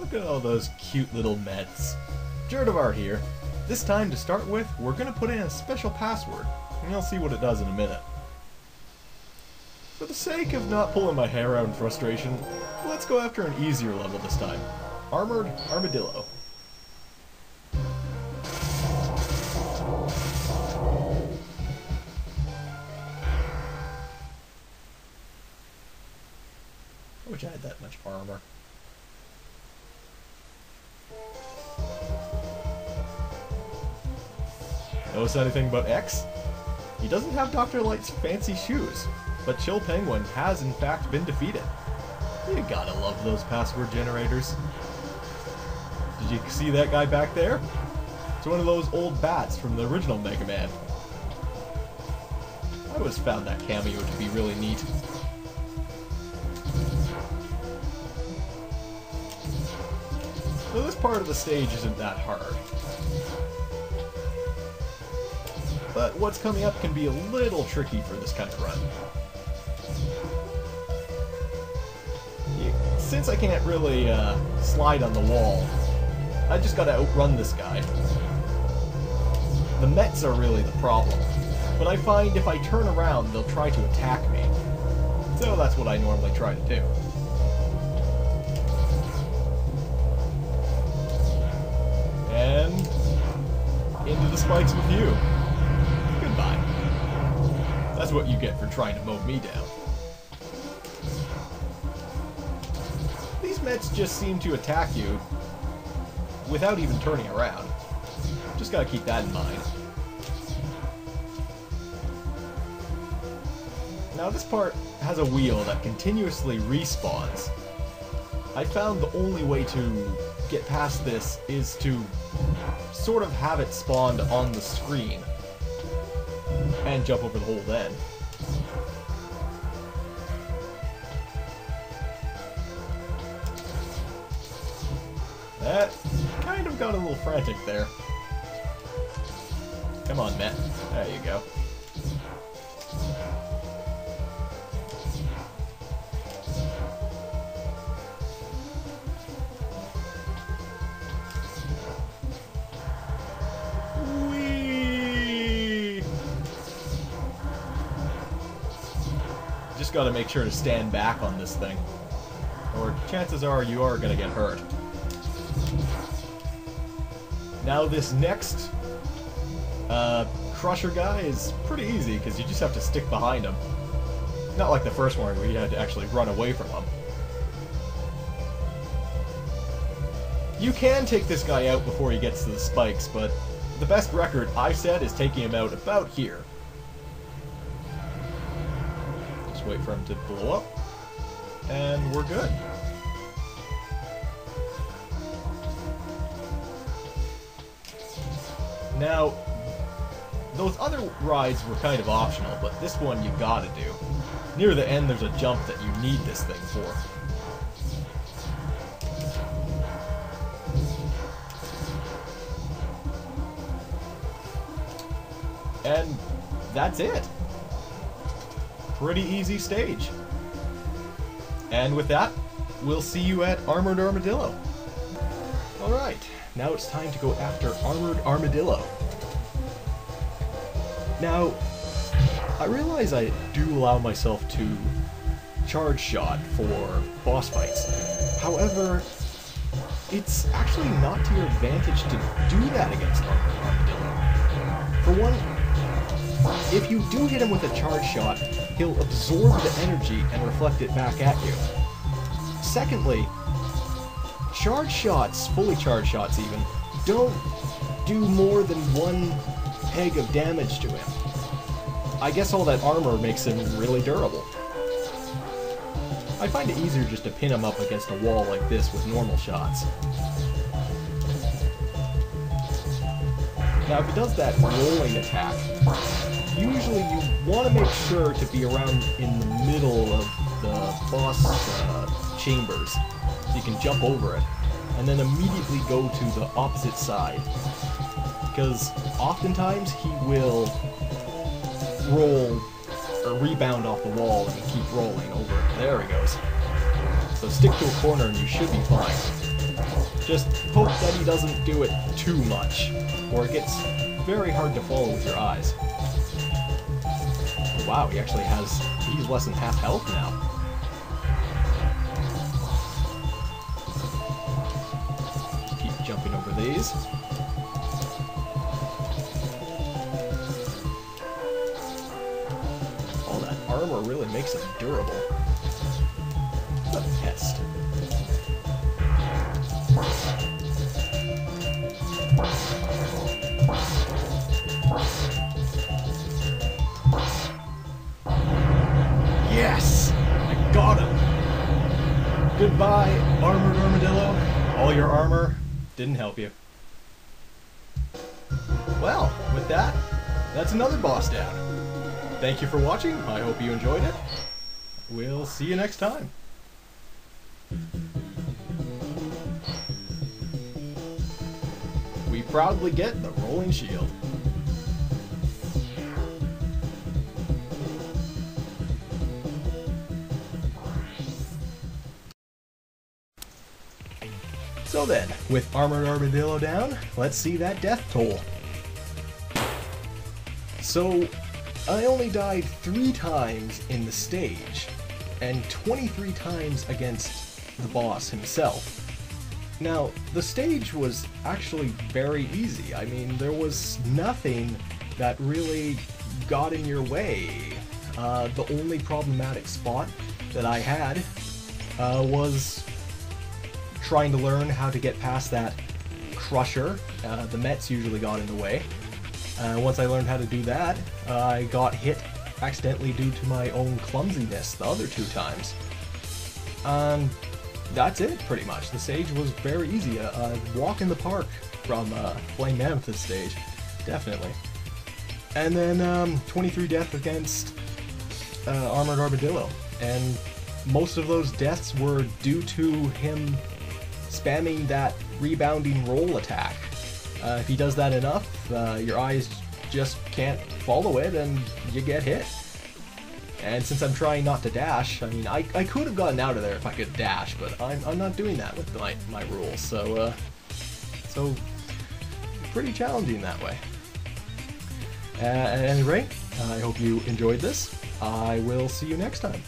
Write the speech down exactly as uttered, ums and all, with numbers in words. Look at all those cute little Mets. Jared of Art here. This time, to start with, we're going to put in a special password, and you'll see what it does in a minute. For the sake of not pulling my hair out in frustration, let's go after an easier level this time. Armored Armadillo. I wish I had that much armor. Notice anything about X? He doesn't have Doctor Light's fancy shoes, but Chill Penguin has in fact been defeated. You gotta love those password generators. Did you see that guy back there? It's one of those old bats from the original Mega Man. I always found that cameo to be really neat. So this part of the stage isn't that hard. But what's coming up can be a little tricky for this kind of run. Since I can't really uh, slide on the wall, I just gotta outrun this guy. The Mets are really the problem, but I find if I turn around, they'll try to attack me. So that's what I normally try to do. And into the spikes with you. Goodbye. That's what you get for trying to mow me down. Mets just seem to attack you without even turning around. Just gotta keep that in mind. Now this part has a wheel that continuously respawns. I found the only way to get past this is to sort of have it spawned on the screen and jump over the hole then. That kind of got a little frantic there. Come on, Matt. There you go. Whee! Just gotta make sure to stand back on this thing, or chances are you are gonna get hurt. Now this next uh, crusher guy is pretty easy because you just have to stick behind him. Not like the first one where you had to actually run away from him. You can take this guy out before he gets to the spikes, but the best record I've set is taking him out about here. Just wait for him to blow up, and we're good. Now, those other rides were kind of optional, but this one you gotta do. Near the end, there's a jump that you need this thing for. And that's it. Pretty easy stage. And with that, we'll see you at Armored Armadillo. Alright. Now it's time to go after Armored Armadillo. Now, I realize I do allow myself to charge shot for boss fights. However, it's actually not to your advantage to do that against Armored Armadillo. For one, if you do hit him with a charge shot, he'll absorb the energy and reflect it back at you. Secondly, charge shots, fully charged shots even, don't do more than one peg of damage to him. I guess all that armor makes him really durable. I find it easier just to pin him up against a wall like this with normal shots. Now if he does that rolling attack, usually you want to make sure to be around in the middle of the boss uh, chambers. You can jump over it, and then immediately go to the opposite side, because oftentimes he will roll or rebound off the wall and keep rolling over it. There he goes. So stick to a corner and you should be fine. Just hope that he doesn't do it too much, or it gets very hard to follow with your eyes. Oh, wow, he actually has... he's less than half health now. Keep jumping over these. All that armor really makes him durable. What a pest. Yes! I got him! Goodbye, Armored Armadillo. All your armor didn't help you. Well, with that, that's another boss down. Thank you for watching. I hope you enjoyed it. We'll see you next time. We proudly get the Rolling Shield. So then, with Armored Armadillo down, let's see that death toll. So, I only died three times in the stage, and twenty-three times against the boss himself. Now, the stage was actually very easy. I mean, there was nothing that really got in your way. Uh, the only problematic spot that I had uh, was trying to learn how to get past that crusher. Uh, the Mets usually got in the way. Uh, once I learned how to do that, uh, I got hit accidentally due to my own clumsiness the other two times. Um, that's it, pretty much. The stage was very easy. A uh, walk in the park from uh, Flame Mammoth stage, definitely. And then um, twenty-three deaths against uh, Armored Armadillo, and most of those deaths were due to him spamming that rebounding roll attack. Uh, if he does that enough, uh, your eyes just can't follow it and you get hit. And since I'm trying not to dash, I mean, I, I could have gotten out of there if I could dash, but I'm, I'm not doing that with my, my rules, so, uh, so pretty challenging that way. Uh, at any rate, I hope you enjoyed this. I will see you next time.